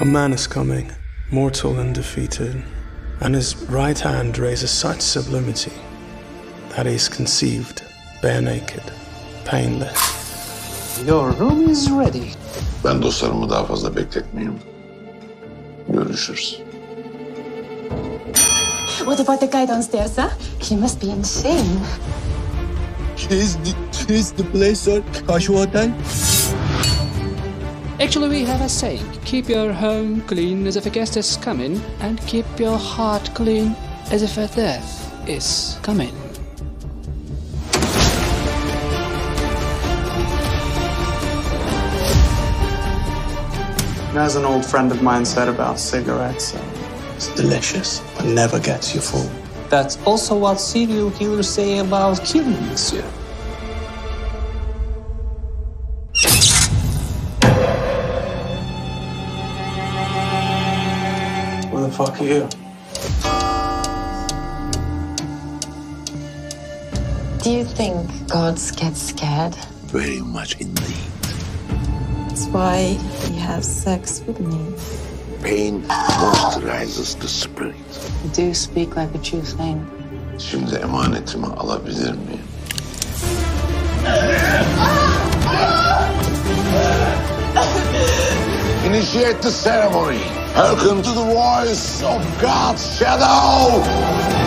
A man is coming, mortal and defeated, and his right hand raises such sublimity that he is conceived, bare naked, painless. Your room is ready. Ben dostlarımı daha fazla bekletmeyeyim. Görüşürüz. What about the guy downstairs, huh? He must be in shame. Is the place at Kashu Hotel? Actually, we have a saying. Keep your home clean as if a guest is coming, and keep your heart clean as if a death is coming. As an old friend of mine said about cigarettes, it's delicious, but never gets you full. That's also what serial killers say about killing, monsieur. Where the fuck are you? Do you think gods get scared? Very much indeed. That's why we have sex with me. Pain moisturizes the spirit. You do speak like a true saint. Şimdi emanetimi alabilir miyim? Initiate the ceremony. Welcome to the voice of God's Shadow!